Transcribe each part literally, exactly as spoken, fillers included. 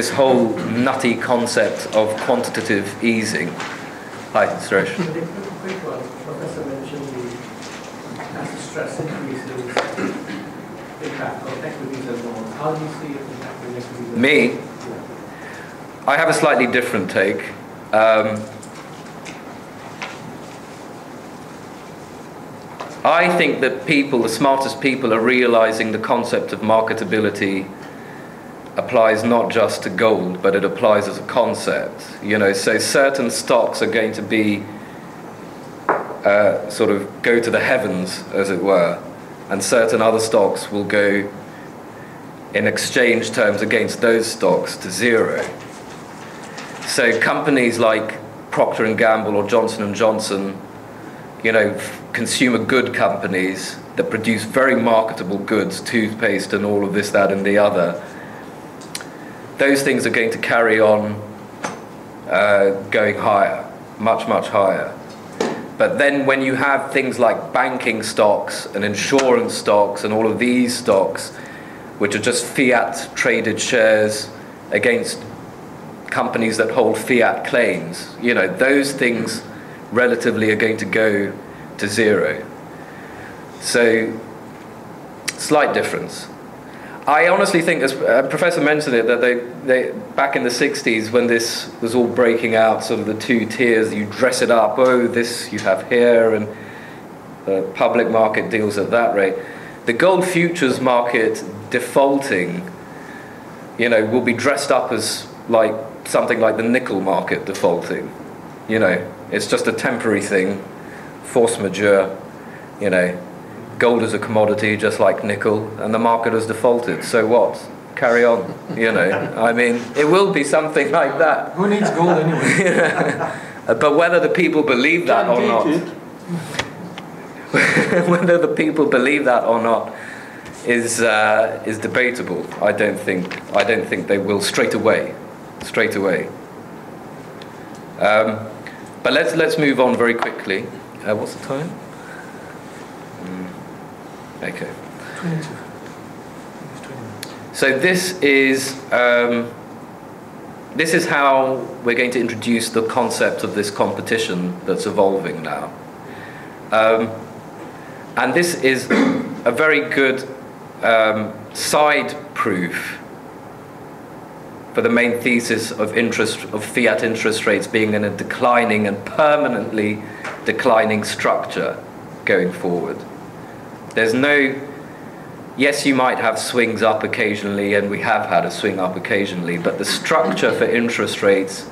This whole nutty concept of quantitative easing. Hi, Suresh. Professor mentioned the stress increases impact on equities and bonds. How do you see it impacting equities? Me? I have a slightly different take. Um, I think that people, the smartest people, are realizing the concept of marketability applies not just to gold, but it applies as a concept. You know, so certain stocks are going to be uh, sort of go to the heavens, as it were, and certain other stocks will go in exchange terms against those stocks to zero. So companies like Procter and Gamble or Johnson and Johnson, you know, consumer good companies that produce very marketable goods, toothpaste and all of this, that and the other, those things are going to carry on uh, going higher, much, much higher. But then when you have things like banking stocks and insurance stocks and all of these stocks, which are just fiat traded shares against companies that hold fiat claims, you know, those things relatively are going to go to zero. So, slight difference. I honestly think, as uh, Professor mentioned it, that they, they back in the sixties when this was all breaking out, sort of the two tiers, you dress it up, oh, this you have here, and the public market deals at that rate. The gold futures market defaulting, you know, will be dressed up as like something like the nickel market defaulting. You know, it's just a temporary thing, force majeure, you know. Gold is a commodity just like nickel, and the market has defaulted, so what? Carry on, you know. I mean, it will be something like that. Who needs gold anyway? But whether the people believe that or not, whether the people believe that or not is uh, is debatable. I don't think I don't think they will straight away, straight away. Um, but let's let's move on very quickly. Uh, what's the time? Okay. So this is um, this is how we're going to introduce the concept of this competition that's evolving now, um, and this is a very good um, side proof for the main thesis of interest of fiat interest rates being in a declining and permanently declining structure going forward. There's no, yes, you might have swings up occasionally, and we have had a swing up occasionally, but the structure for interest rates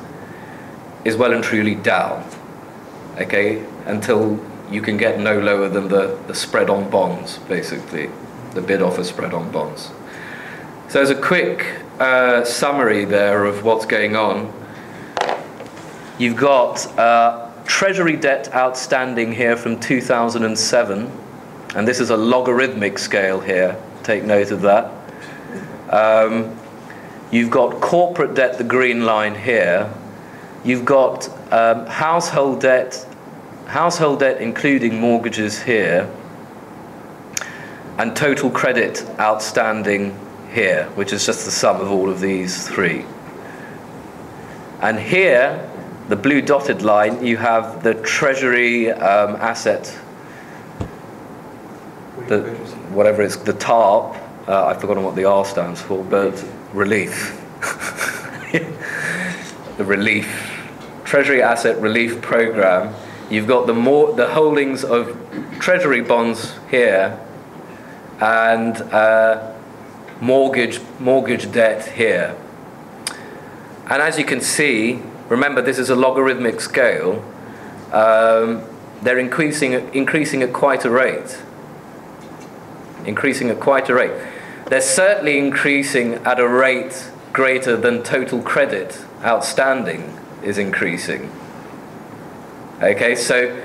is well and truly down, okay, until you can get no lower than the, the spread on bonds, basically, the bid-offer spread on bonds. So as a quick uh, summary there of what's going on, you've got uh, Treasury debt outstanding here from two thousand seven, and this is a logarithmic scale here, take note of that. Um, you've got corporate debt, the green line here. You've got um, household debt, household debt including mortgages here, and total credit outstanding here, which is just the sum of all of these three. And here, the blue dotted line, you have the Treasury um, asset, the, whatever it's, the TARP, uh, I've forgotten what the R stands for, but relief. The relief, Treasury Asset Relief Program. You've got the, more, the holdings of Treasury bonds here, and uh, mortgage, mortgage debt here. And as you can see, remember this is a logarithmic scale, um, they're increasing, increasing at quite a rate. Increasing at quite a rate. They're certainly increasing at a rate greater than total credit outstanding is increasing. Okay, so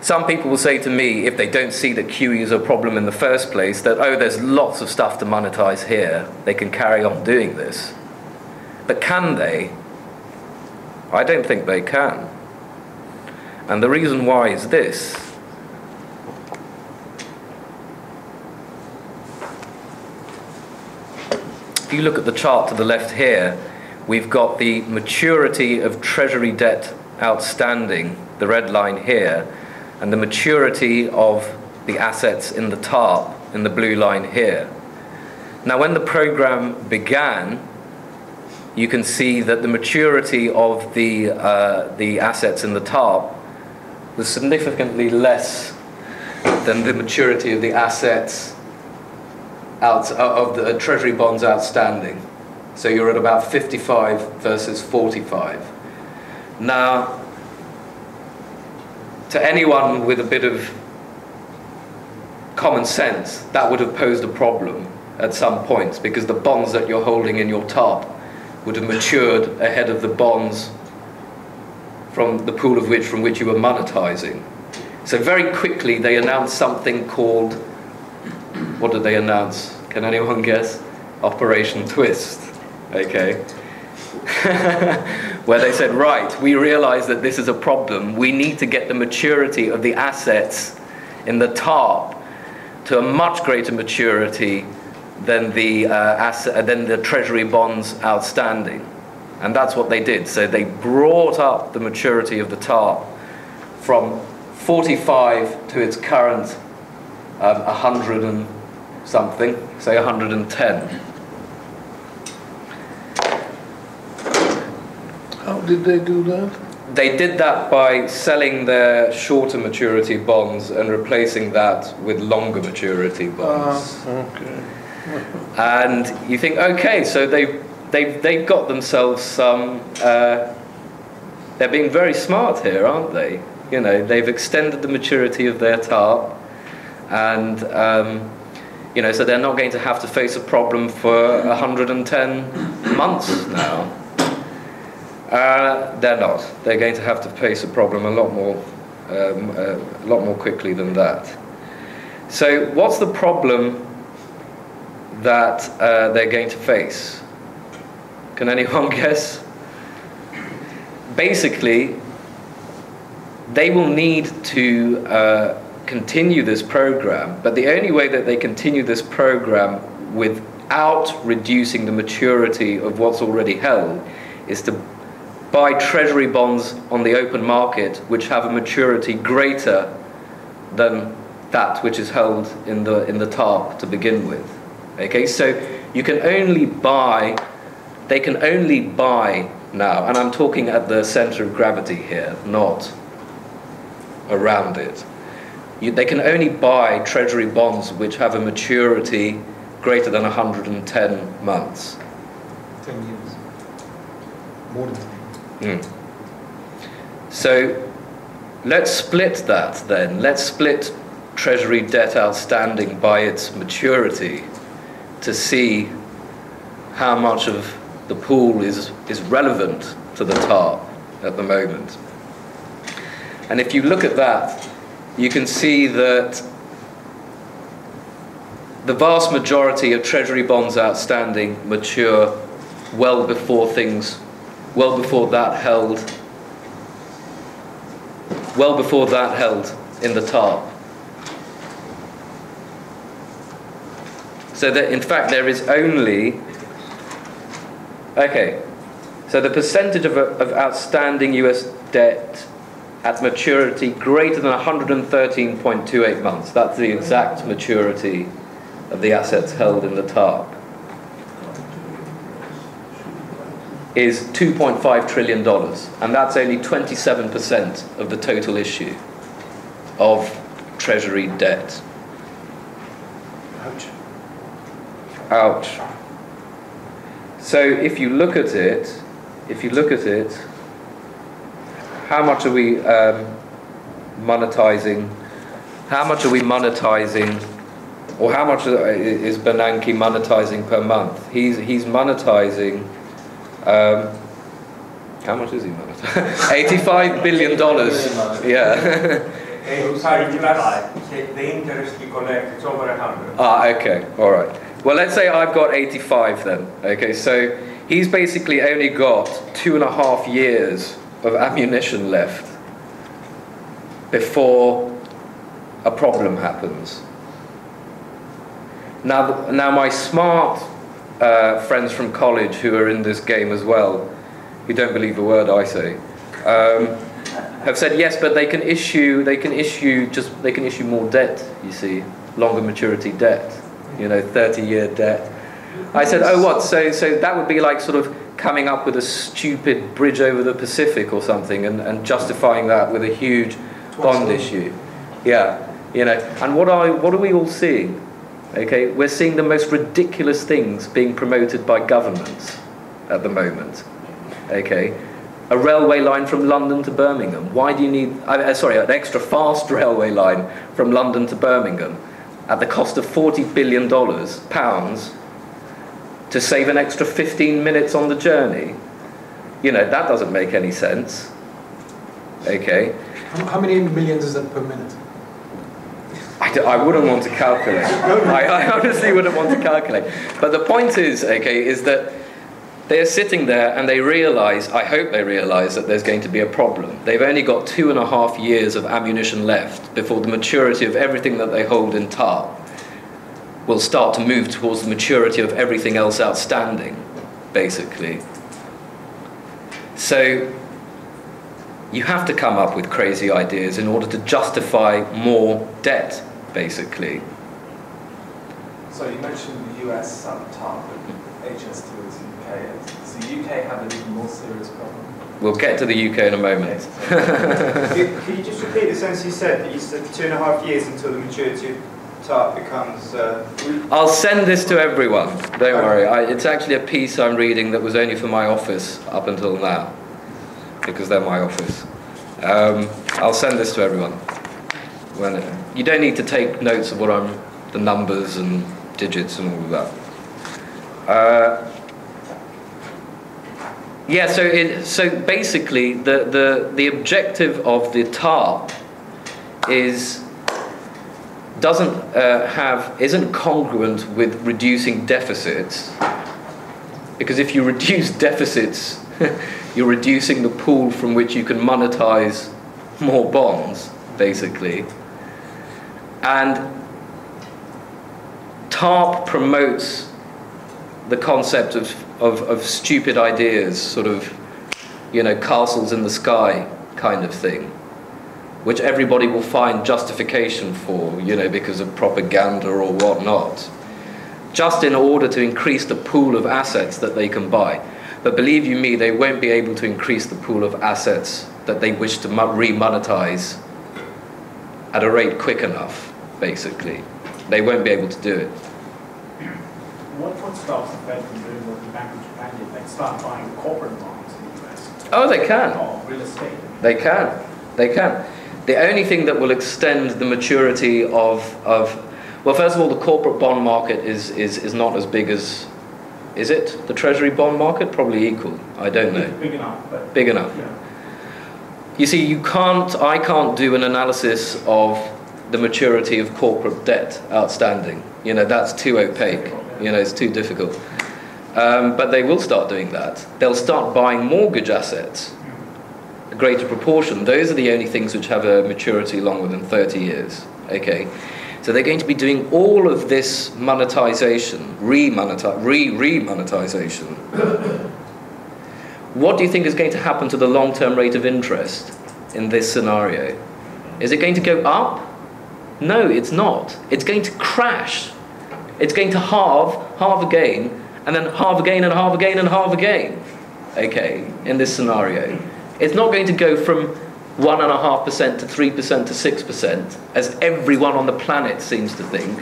some people will say to me, if they don't see that Q E is a problem in the first place, that, oh, there's lots of stuff to monetize here, they can carry on doing this. But can they? I don't think they can. And the reason why is this. If you look at the chart to the left here, we've got the maturity of Treasury debt outstanding, the red line here, and the maturity of the assets in the TARP in the blue line here. Now, when the program began, you can see that the maturity of the, uh, the assets in the TARP was significantly less than the maturity of the assets out, of the Treasury bonds outstanding. So you're at about fifty-five versus forty-five. Now, to anyone with a bit of common sense, that would have posed a problem at some points, because the bonds that you're holding in your TARP would have matured ahead of the bonds from the pool of which from which you were monetizing. So very quickly they announced something called, what did they announce? Can anyone guess? Operation Twist, okay? Where they said, right, we realize that this is a problem. We need to get the maturity of the assets in the TARP to a much greater maturity than the, uh, asset, than the Treasury bonds outstanding. And that's what they did. So they brought up the maturity of the TARP from forty-five to its current um, one hundred and something, say one hundred ten. How did they do that? They did that by selling their shorter maturity bonds and replacing that with longer maturity bonds. Ah, okay. And you think, okay, so they've, they've, they've got themselves some, uh, they're being very smart here, aren't they? You know, they've extended the maturity of their TARP, and, um, you know, so they're not going to have to face a problem for one hundred ten months now. Uh, they're not. They're going to have to face a problem a lot more, um, uh, a lot more quickly than that. So what's the problem that uh, they're going to face? Can anyone guess? Basically, they will need to uh, continue this program, but the only way that they continue this program without reducing the maturity of what's already held is to buy Treasury bonds on the open market which have a maturity greater than that which is held in the, in the TARP to begin with. Okay, so you can only buy, they can only buy now, and I'm talking at the center of gravity here, not around it. You, they can only buy Treasury bonds which have a maturity greater than one hundred ten months. ten years. More than ten. Mm. So let's split that then. Let's split Treasury debt outstanding by its maturity to see how much of the pool is, is relevant to the TARP at the moment. And if you look at that, you can see that the vast majority of Treasury bonds outstanding mature well before things, well before that held, well before that held in the TARP. So that, in fact, there is only, okay, so the percentage of, of outstanding U S debt at maturity greater than one hundred thirteen point two eight months. That's the exact maturity of the assets held in the TARP. Is two point five trillion dollars, and that's only twenty-seven percent of the total issue of Treasury debt. Ouch. Ouch. So if you look at it, if you look at it, how much are we um, monetizing? How much are we monetizing, or how much is Bernanke monetizing per month? He's he's monetizing. Um, how much is he monetizing? Eighty-five billion dollars. Yeah. Eighty-five plus the interest you collect. It's over a hundred. Ah, okay, all right. Well, let's say I've got eighty-five then, okay, so he's basically only got two and a half years of ammunition left before a problem happens. Now, now my smart uh, friends from college who are in this game as well, who don't believe a word I say, um, have said yes, but they can issue, they can issue just, they can issue more debt. You see, longer maturity debt. You know, thirty-year debt. I said, oh, what? So, so that would be like sort of coming up with a stupid bridge over the Pacific or something, and, and justifying that with a huge bond issue. Yeah, you know. And what are what are we all seeing? Okay, we're seeing the most ridiculous things being promoted by governments at the moment. Okay, a railway line from London to Birmingham. Why do you need? Uh, sorry, an extra fast railway line from London to Birmingham at the cost of forty billion dollars pounds. To save an extra fifteen minutes on the journey. You know, that doesn't make any sense. Okay. How, how many millions is that per minute? I, do, I wouldn't want to calculate. I, I honestly wouldn't want to calculate. But the point is, okay, is that they're sitting there and they realize, I hope they realize, that there's going to be a problem. They've only got two and a half years of ammunition left before the maturity of everything that they hold in TARP will start to move towards the maturity of everything else outstanding, basically. So you have to come up with crazy ideas in order to justify more debt, basically. So you mentioned the U S at the top, but H S two is the U K. Does the U K have an even more serious problem? We'll get to the U K in a moment. Could, could you just repeat the sentence you said, that you said two and a half years until the maturity of TARP becomes... Uh... I'll send this to everyone, don't okay. worry. I, it's actually a piece I'm reading that was only for my office up until now, because they're my office. Um, I'll send this to everyone. When it, you don't need to take notes of what I'm... the numbers and digits and all of that. Uh, yeah, so, it, so basically the, the, the objective of the TARP is... doesn't uh, have, isn't congruent with reducing deficits, because if you reduce deficits, you're reducing the pool from which you can monetize more bonds, basically. And TARP promotes the concept of, of, of stupid ideas, sort of, you know, castles in the sky kind of thing, which everybody will find justification for, you know, because of propaganda or whatnot, just in order to increase the pool of assets that they can buy. But believe you me, they won't be able to increase the pool of assets that they wish to re-monetize at a rate quick enough, basically. They won't be able to do it. What, what stops the Fed from doing what the Bank of Japan did? They start buying corporate bonds in the U S. Oh, they can. Or real estate. They can. They can. The only thing that will extend the maturity of, of well, first of all, the corporate bond market is, is, is not as big as, is it? The Treasury bond market? Probably equal. I don't know. Big enough. But big enough. Yeah. You see, you can't, I can't do an analysis of the maturity of corporate debt outstanding. You know, that's too opaque. You know, it's too difficult. Um, but they will start doing that. They'll start buying mortgage assets. A greater proportion. Those are the only things which have a maturity longer than thirty years. Okay, so they're going to be doing all of this monetization, re-monetization, re-re-monetization. What do you think is going to happen to the long-term rate of interest in this scenario? Is it going to go up? No, it's not. It's going to crash. It's going to halve, halve again, and then halve again, and halve again, and halve again. Okay, in this scenario. It's not going to go from one point five percent to three percent to six percent, as everyone on the planet seems to think.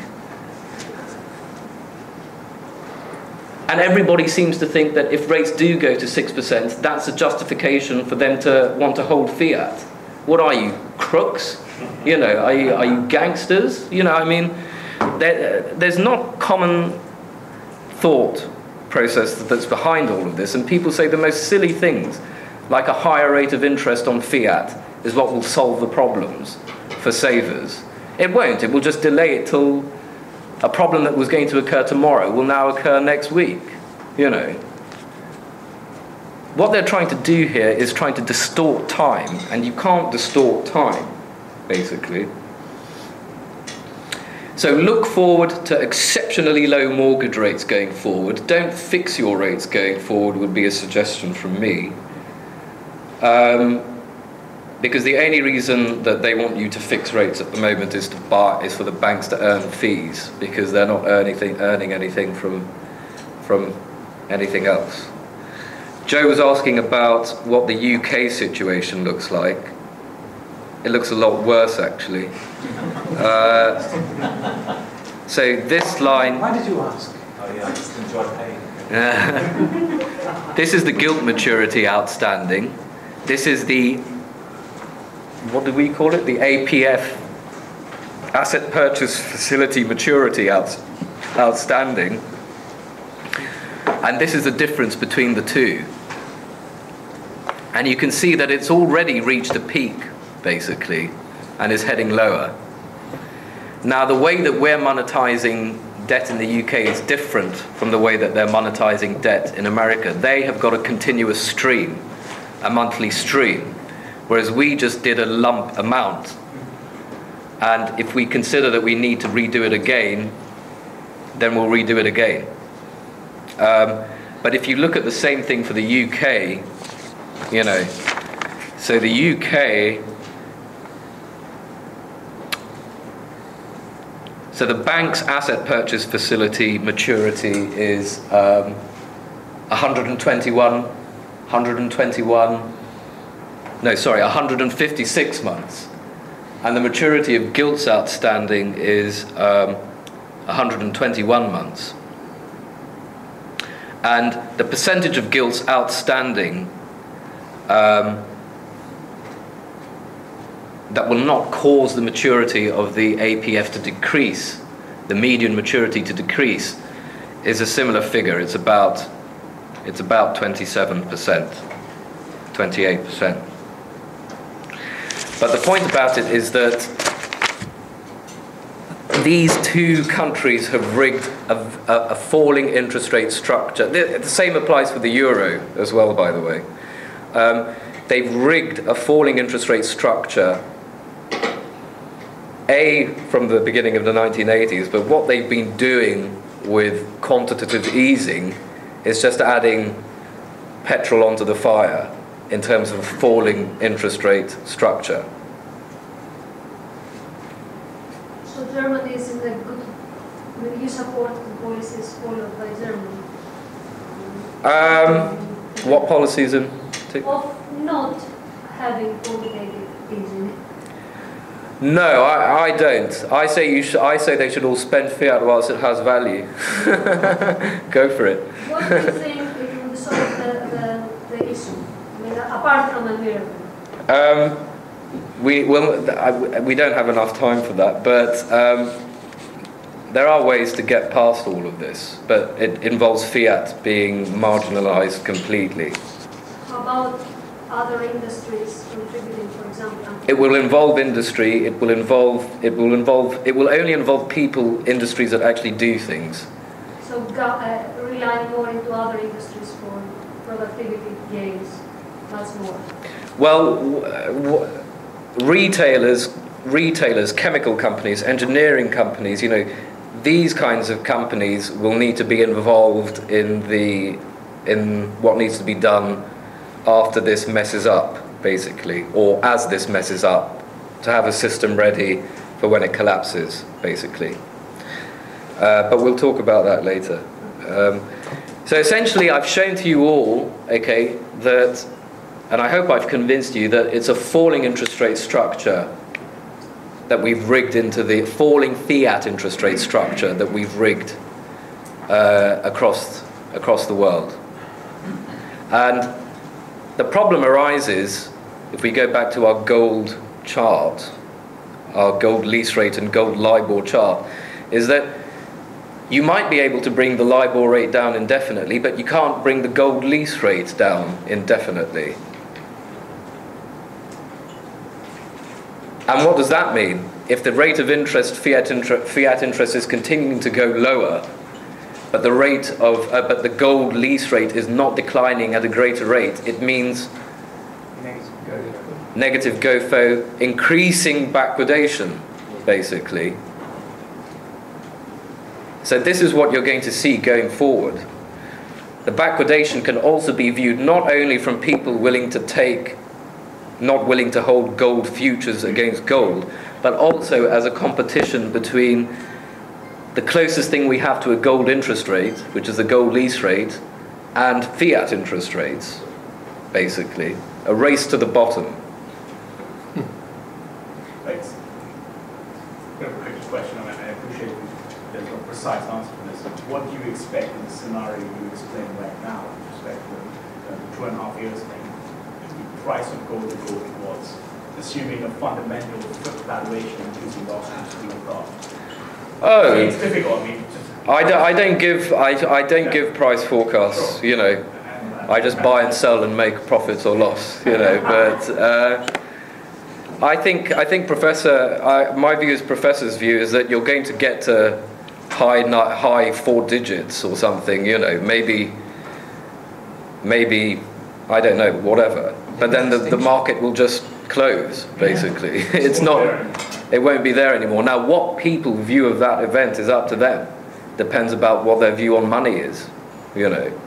And everybody seems to think that if rates do go to six percent, that's a justification for them to want to hold fiat. What are you, crooks? You know, are you, are you gangsters? You know, I mean, there, there's not common thought process that's behind all of this, and people say the most silly things. Like a higher rate of interest on fiat is what will solve the problems for savers. It won't. It will just delay it till a problem that was going to occur tomorrow will now occur next week. You know, what they're trying to do here is trying to distort time, and you can't distort time, basically. So look forward to exceptionally low mortgage rates going forward. Don't fix your rates going forward would be a suggestion from me. Um, because the only reason that they want you to fix rates at the moment is to buy, is for the banks to earn fees, because they're not earning anything, earning anything from, from anything else. Joe was asking about what the U K situation looks like. It looks a lot worse, actually. Uh, so this line... Why did you ask? Oh, yeah, I just enjoy paying. This is the gilt maturity outstanding. This is the... what do we call it? The A P F, Asset Purchase Facility Maturity out, Outstanding. And this is the difference between the two. And you can see that it's already reached a peak, basically, and is heading lower. Now, the way that we're monetizing debt in the U K is different from the way that they're monetizing debt in America. They have got a continuous stream, a monthly stream, whereas we just did a lump amount. And if we consider that we need to redo it again, then we'll redo it again. Um, but if you look at the same thing for the U K, you know, so the U K, so the bank's asset purchase facility maturity is um, one hundred twenty-one, one hundred twenty-one, no, sorry, one hundred fifty-six months. And the maturity of gilts outstanding is um, one hundred twenty-one months. And the percentage of gilts outstanding um, that will not cause the maturity of the A P F to decrease, the median maturity to decrease, is a similar figure. It's about, it's about twenty-seven percent, twenty-eight percent. But the point about it is that these two countries have rigged a, a, a falling interest rate structure. The, the same applies for the euro as well, by the way. Um, they've rigged a falling interest rate structure, A, from the beginning of the nineteen eighties, but what they've been doing with quantitative easing is just adding petrol onto the fire in terms of falling interest rate structure. So Germany is in a good... Will you support the policies followed by Germany? Um, what policies in particular? Of not having quantitative easing. No, I, I don't. I say you. Sh I say they should all spend fiat whilst it has value. Go for it. What do you think will solve the, the, the issue? I mean, apart from environment. Um. We, well, we don't have enough time for that, but um, there are ways to get past all of this, but it involves fiat being marginalised completely. How about other industries contributing, for example? It will involve industry, it will involve, it will involve, it will only involve people, industries that actually do things. So uh, relying more into other industries for productivity gains, that's more? Well, w w Retailers, retailers, chemical companies, engineering companies, you know, these kinds of companies will need to be involved in the, in what needs to be done after this messes up, basically, or as this messes up, to have a system ready for when it collapses, basically. Uh, but we'll talk about that later. Um, so essentially, I've shown to you all, okay, that... and I hope I've convinced you that it's a falling interest rate structure that we've rigged into the falling fiat interest rate structure that we've rigged uh, across, across the world. And the problem arises, if we go back to our gold chart, our gold lease rate and gold LIBOR chart, is that you might be able to bring the LIBOR rate down indefinitely, but you can't bring the gold lease rate down indefinitely. And what does that mean? If the rate of interest, fiat, inter fiat interest, is continuing to go lower, but the rate of, uh, but the gold lease rate is not declining at a greater rate, it means negative GOFO, negative GOFO increasing backwardation, basically. So this is what you're going to see going forward. The backwardation can also be viewed not only from people willing to take, not willing to hold gold futures against gold, but also as a competition between the closest thing we have to a gold interest rate, which is the gold lease rate, and fiat interest rates, basically. A race to the bottom. Thanks. I have a quick question, and I appreciate there's no precise answer for this. What do you expect in the scenario you explain right now with respect to the two and a half years thing? The price of gold to go towards, assuming a fundamental valuation using the options to be adopted. Oh, it's difficult. I mean, I don't, I don't give I, I don't give price forecasts. You know, I just buy and sell and make profits or loss. You know, but uh, I think I think Professor, I, my view is Professor's view is that you're going to get to high high four digits or something. You know, maybe maybe I don't know, whatever. But then the, the market will just close. Basically, it's not. It won't be there anymore. Now, what people view of that event is up to them. Depends about what their view on money is, you know,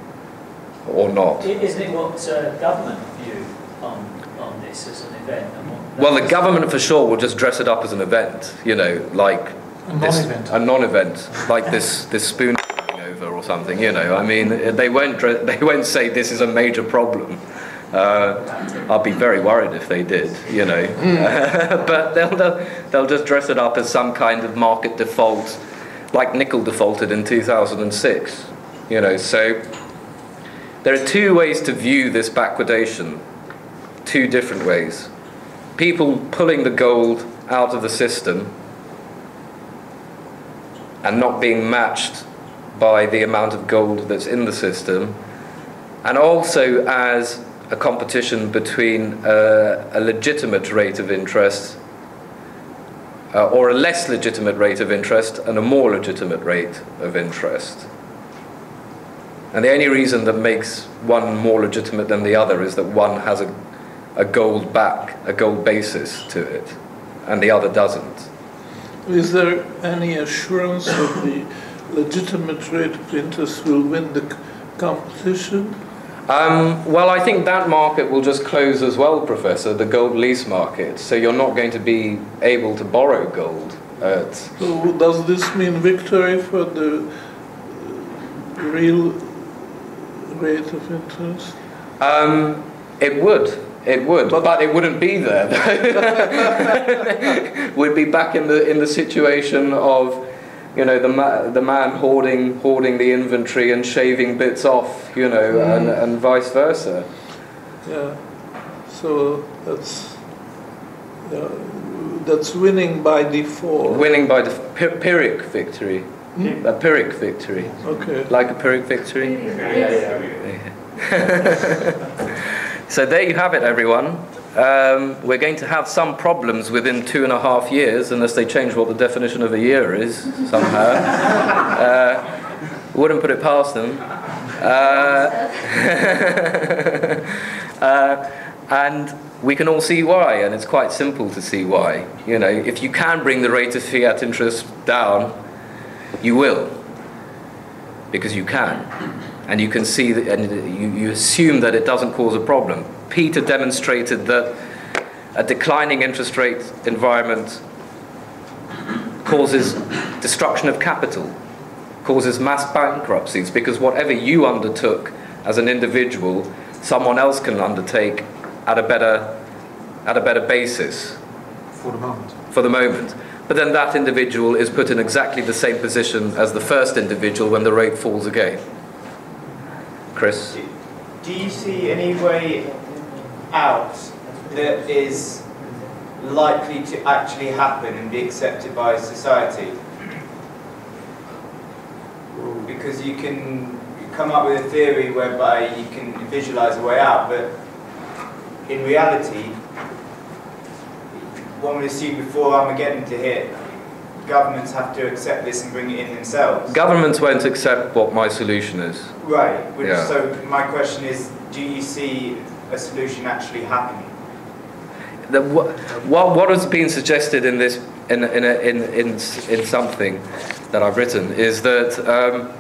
or not. Isn't it what uh, government view on, on this as an event? And what well, the government for sure will just dress it up as an event, you know, like a non-event, a non-event, like this this spoon over or something, you know. I mean, they won't they won't say this is a major problem. Uh, I'd be very worried if they did, you know. Mm. But they'll, they'll, they'll just dress it up as some kind of market default, like nickel defaulted in two thousand six, you know. So there are two ways to view this backwardation, two different ways. People pulling the gold out of the system and not being matched by the amount of gold that's in the system, and also as a competition between uh, a legitimate rate of interest uh, or a less legitimate rate of interest and a more legitimate rate of interest. And the only reason that makes one more legitimate than the other is that one has a, a gold back, a gold basis to it, and the other doesn't. Is there any assurance that the legitimate rate of interest will win the competition? Um, well, I think that market will just close as well, Professor, the gold lease market. So you're not going to be able to borrow gold. At so does this mean victory for the real rate of interest? Um, it would. It would, but, but it wouldn't be there, though. We'd be back in the in the situation of, you know, the ma the man hoarding hoarding the inventory and shaving bits off, you know, mm. and, and vice versa. Yeah, so that's uh, that's winning by default. Winning by default, Pyrrhic victory, hmm? a Pyrrhic victory. Okay. Like a Pyrrhic victory. Yeah. Yeah. So there you have it, everyone. Um, we're going to have some problems within two and a half years unless they change what the definition of a year is somehow. uh, wouldn't put it past them. Uh, uh, and we can all see why, and it's quite simple to see why. You know, if you can bring the rate of fiat interest down, you will, because you can, and you can see that, and you, you assume that it doesn't cause a problem. Peter demonstrated that a declining interest rate environment causes destruction of capital, causes mass bankruptcies, because whatever you undertook as an individual, someone else can undertake at a better, at a better basis. For the moment. For the moment. But then that individual is put in exactly the same position as the first individual when the rate falls again. Chris? Do you see any way out that is likely to actually happen and be accepted by society? Because you can come up with a theory whereby you can visualize a way out, but in reality, one would assume before Armageddon to hit, governments have to accept this and bring it in themselves. Governments won't accept what my solution is. Right. Which, yeah. So my question is, do you see a solution actually happening? The, what, what has been suggested in this in in in in, in something that I've written is that um,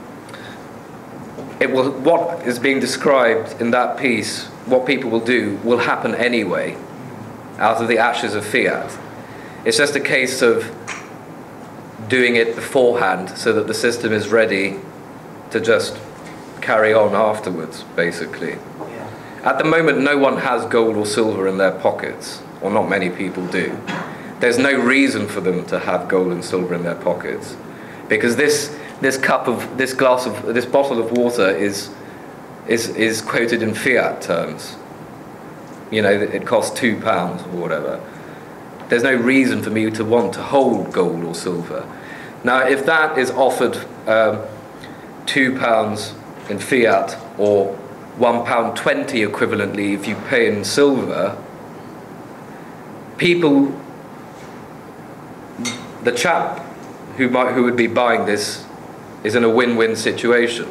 it will what is being described in that piece, what people will do, will happen anyway, out of the ashes of fiat. It's just a case of doing it beforehand so that the system is ready to just carry on afterwards, basically. Yeah. At the moment, no one has gold or silver in their pockets, or not many people do. There's no reason for them to have gold and silver in their pockets, because this this cup of this glass of this bottle of water is is is quoted in fiat terms. You know, it costs two pounds or whatever. There's no reason for me to want to hold gold or silver. Now, if that is offered um, two pounds in fiat or one pound twenty equivalently if you pay in silver, people, the chap who might who would be buying this is in a win-win situation.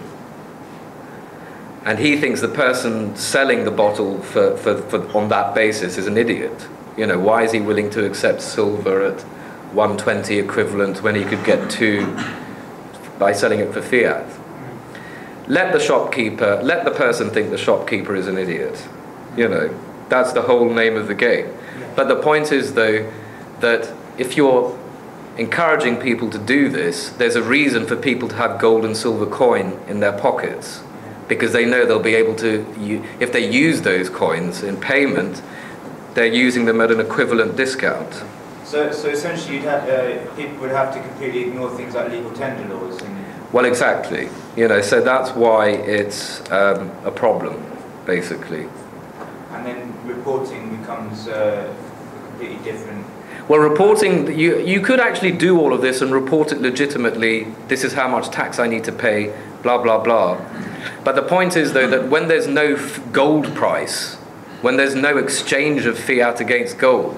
And he thinks the person selling the bottle for, for, for on that basis is an idiot. You know, why is he willing to accept silver at one twenty equivalent when he could get two by selling it for fiat? Let the shopkeeper, let the person think the shopkeeper is an idiot. You know, that's the whole name of the game. But the point is, though, that if you're encouraging people to do this, there's a reason for people to have gold and silver coin in their pockets, because they know they'll be able to, if they use those coins in payment, they're using them at an equivalent discount. So, so essentially, you'd have, uh, people would have to completely ignore things like legal tender laws. And well, exactly. You know, so that's why it's um, a problem, basically. And then reporting becomes uh, completely different. Well, reporting, you you could actually do all of this and report it legitimately. This is how much tax I need to pay. Blah blah blah. But the point is, though, that when there's no f gold price, when there's no exchange of fiat against gold,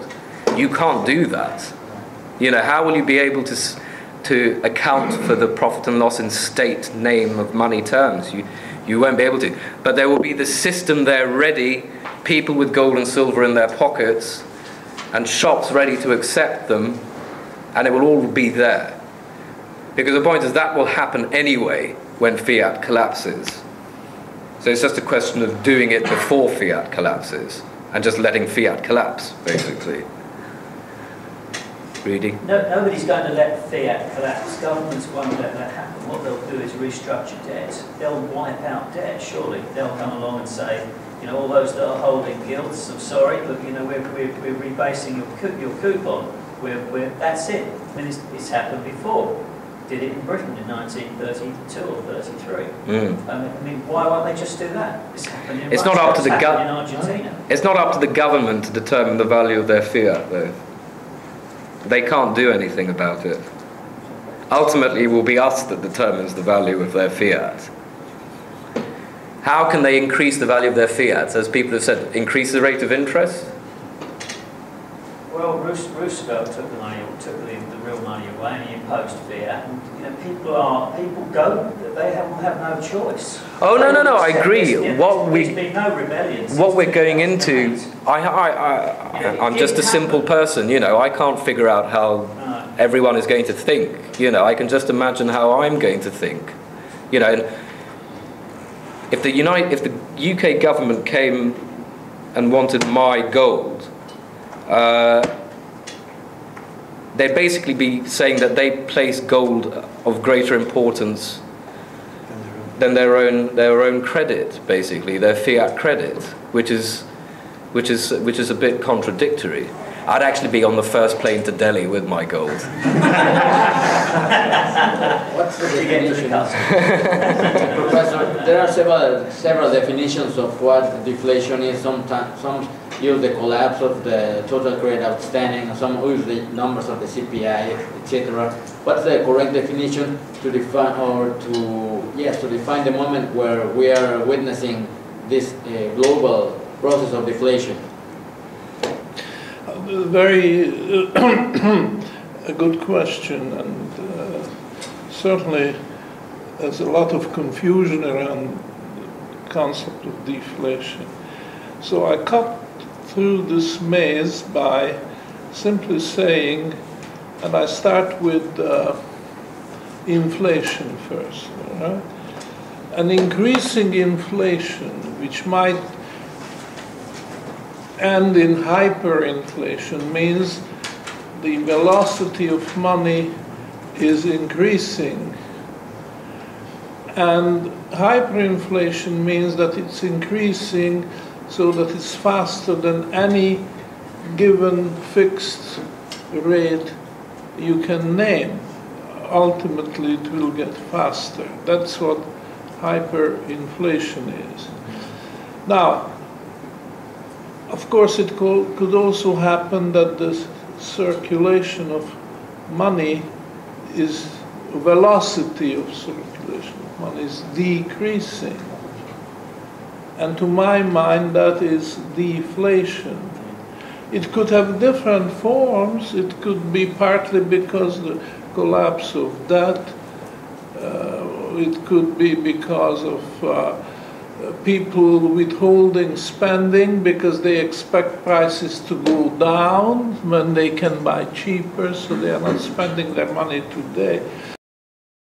you can't do that. You know, how will you be able to to account for the profit and loss in state name of money terms? You you won't be able to. But there will be the system there ready, people with gold and silver in their pockets, and shops ready to accept them, and it will all be there. Because the point is that will happen anyway when fiat collapses. So it's just a question of doing it before fiat collapses and just letting fiat collapse, basically. Reedy? No, nobody's going to let fiat collapse. Governments won't let that happen. What they'll do is restructure debt. They'll wipe out debt, surely. They'll come along and say, you know, all those that are holding gilts, I'm sorry, but, you know, we're, we're, we're rebasing your, your coupon. We're, we're, that's it. I mean, it's, it's happened before. Did it in Britain in nineteen thirty-two or thirty-three. Mm. Um, I mean, why won't they just do that? It's happening in, it's not up to the government in Argentina. It's not up to the government to determine the value of their fiat, though. They can't do anything about it. Ultimately, it will be us that determines the value of their fiat. How can they increase the value of their fiat? As people have said, increase the rate of interest? Well, Roosevelt took the money, took the, the real money away, and he imposed fiat. And, you know, people are people go; they have, will have no choice. Oh no, no, no! I agree. What we what we're going into, I, I, I, you know, I'm just a simple person. You know, I can't figure out how no. everyone is going to think. You know, I can just imagine how I'm going to think. You know, and if the United, if the U K government came and wanted my gold, Uh, they'd basically be saying that they place gold of greater importance than their own their own credit, basically their fiat credit, which is which is which is a bit contradictory. I'd actually be on the first plane to Delhi with my gold. What's the definition? Professor, there are several several definitions of what deflation is. Sometimes some use the collapse of the total credit outstanding, and some use the numbers of the C P I, et cetera. What's the correct definition to define, or to yes, to define the moment where we are witnessing this uh, global process of deflation? Very a good question, and uh, certainly there's a lot of confusion around the concept of deflation. So I cut through this maze by simply saying And I start with uh, inflation first. Right? An increasing inflation, which might end in hyperinflation, means the velocity of money is increasing. And hyperinflation means that it's increasing so that it's faster than any given fixed rate you can name. Ultimately, it will get faster. That's what hyperinflation is. Now, of course, it co could also happen that the circulation of money is, velocity of circulation of money is decreasing. And to my mind, that is deflation. It could have different forms. It could be partly because of the collapse of debt. Uh, it could be because of uh, people withholding spending because they expect prices to go down when they can buy cheaper, so they are not spending their money today.